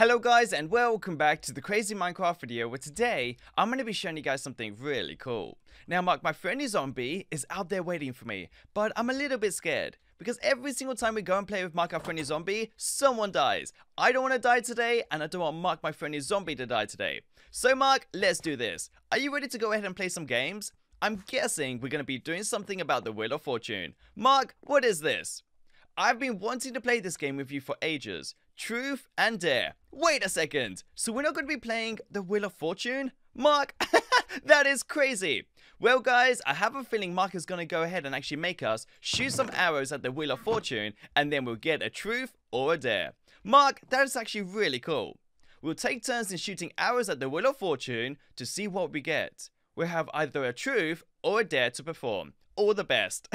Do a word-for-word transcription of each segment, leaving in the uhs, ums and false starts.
Hello guys and welcome back to the Crazy Minecraft video, where today I'm going to be showing you guys something really cool. Now Mark, my friendly zombie, is out there waiting for me, but I'm a little bit scared because every single time we go and play with Mark our friendly zombie, someone dies. I don't want to die today, and I don't want Mark my friendly zombie to die today. So Mark, let's do this. Are you ready to go ahead and play some games? I'm guessing we're going to be doing something about the Wheel of Fortune. Mark, what is this? I've been wanting to play this game with you for ages. Truth and Dare. Wait a second, so we're not going to be playing the Wheel of Fortune? Mark, that is crazy. Well guys, I have a feeling Mark is going to go ahead and actually make us shoot some arrows at the Wheel of Fortune, and then we'll get a truth or a dare. Mark, that is actually really cool. We'll take turns in shooting arrows at the Wheel of Fortune to see what we get. We'll have either a truth or a dare to perform. All the best.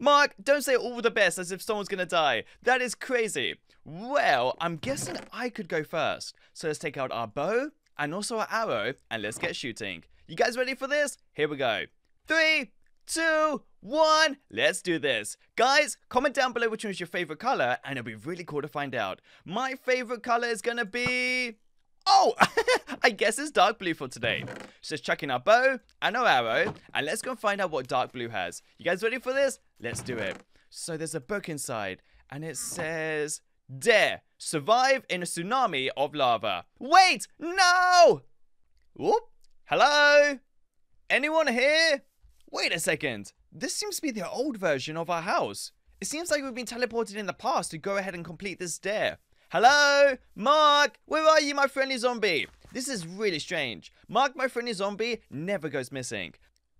Mark, don't say all the best as if someone's gonna die. That is crazy. Well, I'm guessing I could go first. So let's take out our bow and also our arrow, and let's get shooting. You guys ready for this? Here we go. Three, two, one. Let's do this. Guys, comment down below which one is your favorite color, and it'll be really cool to find out. My favorite color is gonna be... oh, I guess it's dark blue for today. So let's chuck in our bow and our arrow, and let's go and find out what dark blue has. You guys ready for this? Let's do it. So there's a book inside, and it says, Dare, survive in a tsunami of lava. Wait, no! Oop, hello? Anyone here? Wait a second. This seems to be the old version of our house. It seems like we've been teleported in the past to go ahead and complete this dare. Hello? Mark, where are you, my friendly zombie? This is really strange. Mark, my friendly zombie, never goes missing.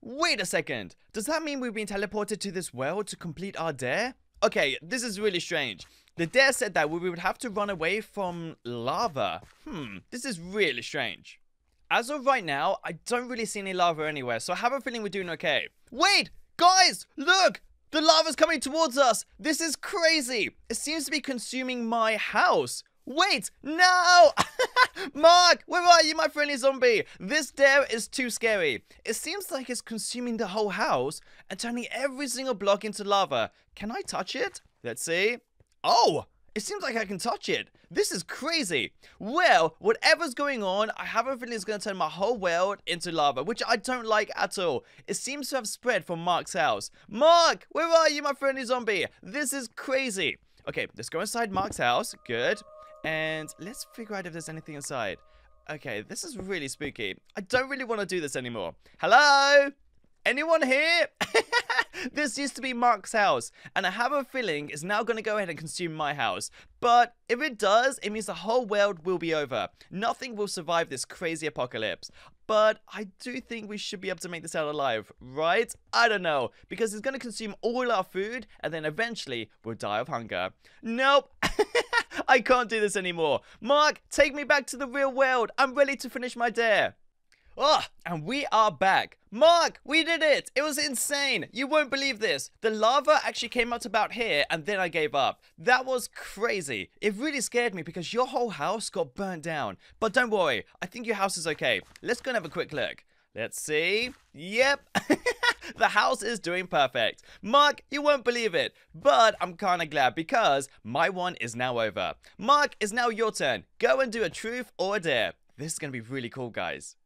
Wait a second. Does that mean we've been teleported to this world to complete our dare? Okay, this is really strange. The dare said that we would have to run away from lava. Hmm, this is really strange. As of right now, I don't really see any lava anywhere, so I have a feeling we're doing okay. Wait, guys, look! The lava's coming towards us! This is crazy! It seems to be consuming my house. Wait, no! Mark, where are you, my friendly zombie? This dare is too scary. It seems like it's consuming the whole house and turning every single block into lava. Can I touch it? Let's see. Oh! It seems like I can touch it. This is crazy. Well, whatever's going on, I have a feeling it's going to turn my whole world into lava, which I don't like at all. It seems to have spread from Mark's house. Mark, where are you, my friendly zombie? This is crazy. Okay, let's go inside Mark's house. Good. And let's figure out if there's anything inside. Okay, this is really spooky. I don't really want to do this anymore. Hello? Anyone here? This used to be Mark's house, and I have a feeling it's now going to go ahead and consume my house. But if it does, it means the whole world will be over. Nothing will survive this crazy apocalypse. But I do think we should be able to make this out alive, right? I don't know, because it's going to consume all our food, and then eventually we'll die of hunger. Nope. I can't do this anymore. Mark, take me back to the real world. I'm ready to finish my dare. Oh, and we are back. Mark, we did it. It was insane. You won't believe this. The lava actually came out about here, and then I gave up. That was crazy. It really scared me because your whole house got burnt down. But don't worry. I think your house is okay. Let's go and have a quick look. Let's see. Yep. The house is doing perfect. Mark, you won't believe it, but I'm kind of glad because my one is now over. Mark, it's now your turn. Go and do a truth or a dare. This is going to be really cool, guys.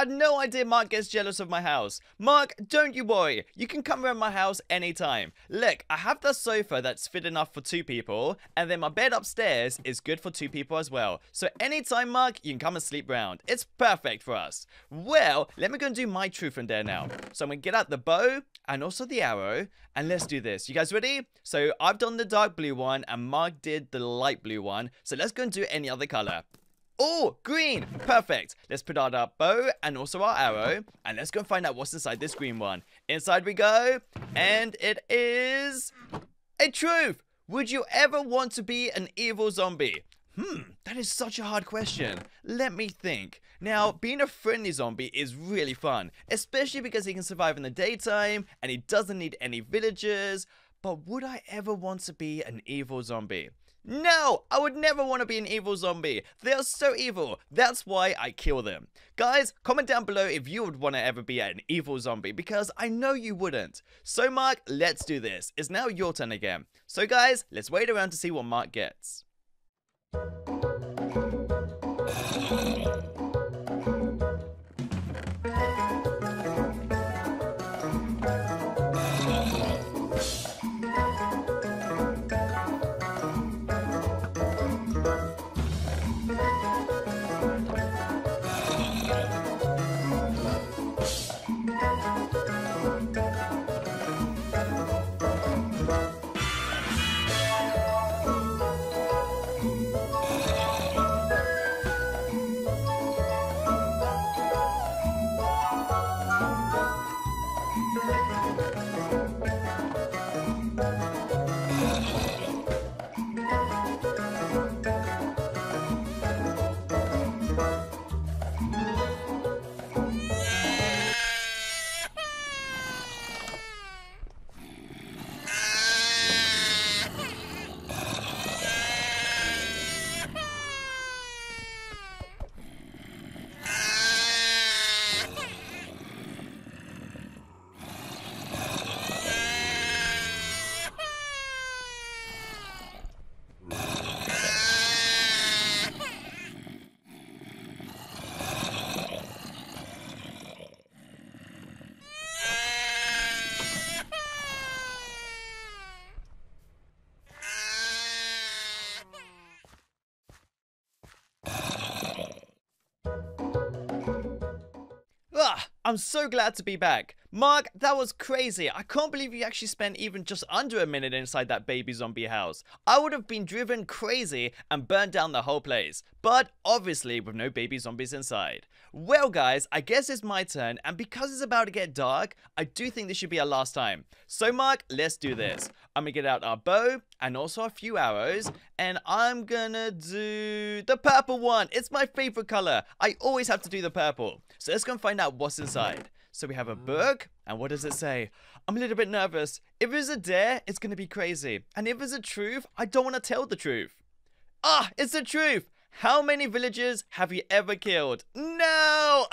had no idea Mark gets jealous of my house. Mark, don't you worry. You can come around my house anytime. Look, I have the sofa that's fit enough for two people, and then my bed upstairs is good for two people as well. So anytime, Mark, you can come and sleep round. It's perfect for us. Well, let me go and do my truth from there now. So I'm going to get out the bow and also the arrow, and let's do this. You guys ready? So I've done the dark blue one, and Mark did the light blue one. So let's go and do any other color. Oh, green. Perfect. Let's put out our bow and also our arrow. And let's go and find out what's inside this green one. Inside we go. And it is a truth. Would you ever want to be an evil zombie? Hmm, that is such a hard question. Let me think. Now, being a friendly zombie is really fun, especially because he can survive in the daytime and he doesn't need any villagers. But would I ever want to be an evil zombie? No, I would never want to be an evil zombie. They are so evil. That's why I kill them. Guys, comment down below if you would want to ever be an evil zombie, because I know you wouldn't. So Mark, let's do this. It's now your turn again. So guys, let's wait around to see what Mark gets. I'm so glad to be back. Mark, that was crazy. I can't believe you actually spent even just under a minute inside that baby zombie house. I would have been driven crazy and burned down the whole place, but obviously with no baby zombies inside. Well guys, I guess it's my turn, and because it's about to get dark, I do think this should be our last time. So Mark, let's do this. I'm gonna get out our bow and also a few arrows, and I'm gonna do the purple one. It's my favorite color. I always have to do the purple. So let's go and find out what's inside. So we have a book, and what does it say? I'm a little bit nervous. If it's a dare, it's going to be crazy. And if it's a truth, I don't want to tell the truth. Ah, it's the truth. How many villagers have you ever killed? No!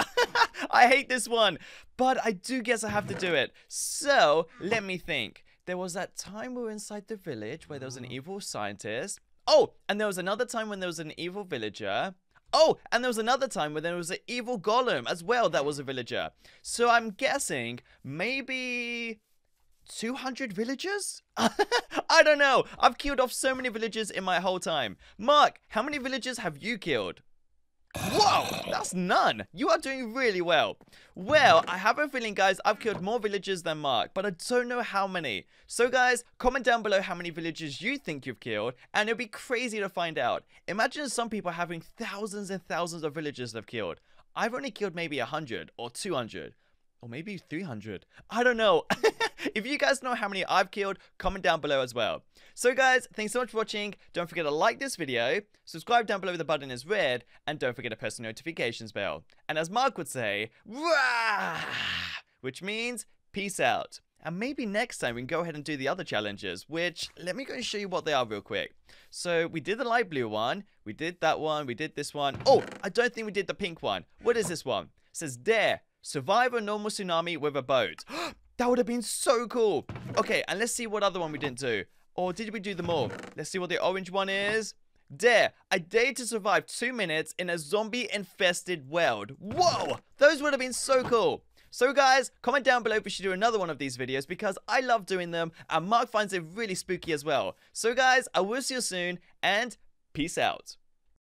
I hate this one. But I do guess I have to do it. So, let me think. There was that time we were inside the village where there was an evil scientist. Oh, and there was another time when there was an evil villager. Oh, and there was another time where there was an evil golem as well that was a villager. So I'm guessing maybe two hundred villagers? I don't know. I've killed off so many villagers in my whole time. Mark, how many villagers have you killed? Whoa, that's none. You are doing really well. Well, I have a feeling, guys, I've killed more villagers than Mark, but I don't know how many. So, guys, comment down below how many villagers you think you've killed, and it'll be crazy to find out. Imagine some people having thousands and thousands of villagers they've killed. I've only killed maybe one hundred or two hundred. Or maybe three hundred. I don't know. If you guys know how many I've killed, comment down below as well. So guys, thanks so much for watching. Don't forget to like this video. Subscribe down below, the button is red. And don't forget to press the notifications bell. And as Mark would say, Rah! Which means peace out. And maybe next time we can go ahead and do the other challenges, which, let me go and show you what they are real quick. So, we did the light blue one. We did that one. We did this one. Oh, I don't think we did the pink one. What is this one? It says, dare. Survive a normal tsunami with a boat. That would have been so cool. Okay, and let's see what other one we didn't do. Or did we do them all? Let's see what the orange one is. Dare. A day to survive two minutes in a zombie-infested world. Whoa! Those would have been so cool. So guys, comment down below if we should do another one of these videos because I love doing them and Mark finds it really spooky as well. So guys, I will see you soon and peace out.